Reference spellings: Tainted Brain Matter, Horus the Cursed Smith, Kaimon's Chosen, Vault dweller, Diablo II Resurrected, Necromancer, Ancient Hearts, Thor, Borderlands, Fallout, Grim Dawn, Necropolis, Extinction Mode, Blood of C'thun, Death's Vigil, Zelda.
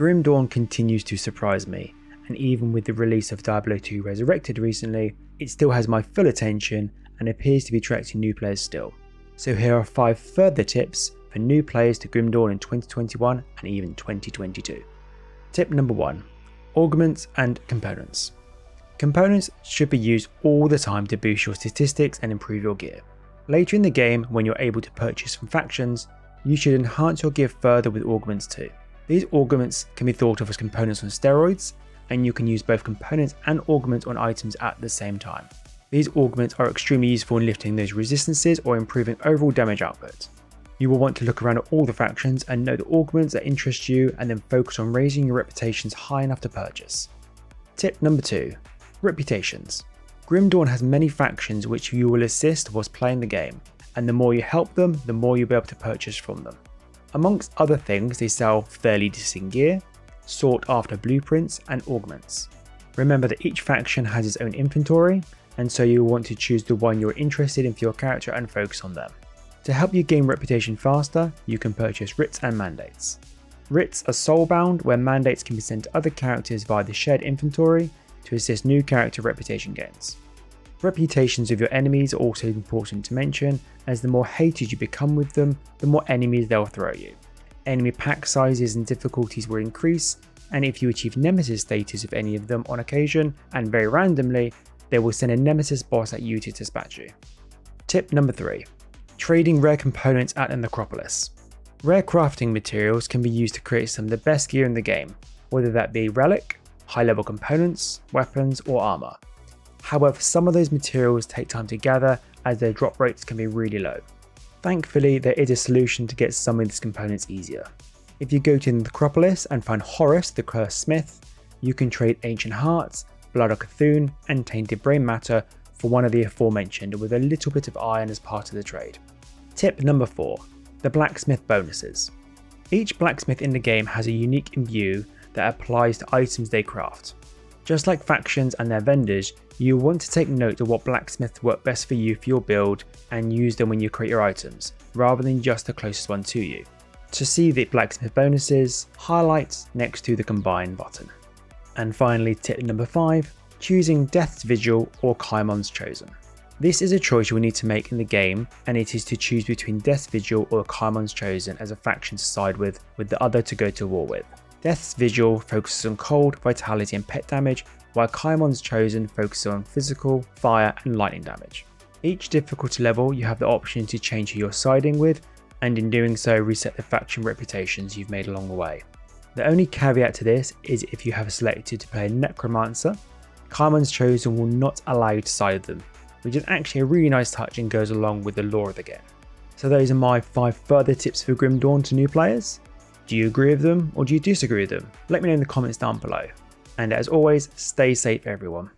Grim Dawn continues to surprise me, and even with the release of Diablo II Resurrected recently, it still has my full attention and appears to be attracting new players still. So here are 5 further tips for new players to Grim Dawn in 2021 and even 2022. Tip number 1. Augments and components. Components should be used all the time to boost your statistics and improve your gear. Later in the game, when you're able to purchase from factions, you should enhance your gear further with augments too. These augments can be thought of as components on steroids, and you can use both components and augments on items at the same time. These augments are extremely useful in lifting those resistances or improving overall damage output. You will want to look around at all the factions and know the augments that interest you, and then focus on raising your reputations high enough to purchase. Tip number 2. Reputations. Grim Dawn has many factions which you will assist whilst playing the game, and the more you help them, the more you'll be able to purchase from them. Amongst other things, they sell fairly decent gear, sought after blueprints and augments. Remember that each faction has its own inventory, and so you'll want to choose the one you're interested in for your character and focus on them. To help you gain reputation faster, you can purchase writs and mandates. Writs are soulbound, where mandates can be sent to other characters via the shared inventory to assist new character reputation gains. Reputations of your enemies are also important to mention, as the more hated you become with them, the more enemies they'll throw you. Enemy pack sizes and difficulties will increase, and if you achieve nemesis status of any of them on occasion, and very randomly, they will send a nemesis boss at you to dispatch you. Tip number 3. Trading rare components at the Necropolis. Rare crafting materials can be used to create some of the best gear in the game, whether that be relic, high level components, weapons or armor. However, some of those materials take time to gather, as their drop rates can be really low. Thankfully, there is a solution to get some of these components easier. If you go to the Necropolis and find Horus the Cursed Smith, you can trade Ancient Hearts, Blood of C'thun and Tainted Brain Matter for one of the aforementioned, with a little bit of iron as part of the trade. Tip number 4. The blacksmith bonuses. Each blacksmith in the game has a unique imbue that applies to items they craft. Just like factions and their vendors, you want to take note of what blacksmiths work best for you for your build and use them when you create your items, rather than just the closest one to you. To see the blacksmith bonuses, highlight next to the combine button. And finally, tip number 5, choosing Death's Vigil or Kaimon's Chosen. This is a choice you will need to make in the game, and it is to choose between Death's Vigil or Kaimon's Chosen as a faction to side with the other to go to war with. Death's Vigil focuses on cold, vitality and pet damage, while Kaimon's Chosen focuses on physical, fire and lightning damage. Each difficulty level you have the option to change who you're siding with, and in doing so reset the faction reputations you've made along the way. The only caveat to this is if you have selected to play a Necromancer, Kaimon's Chosen will not allow you to side them, which is actually a really nice touch and goes along with the lore of the game. So those are my 5 further tips for Grim Dawn to new players. Do you agree with them or do you disagree with them? Let me know in the comments down below. And as always, stay safe everyone.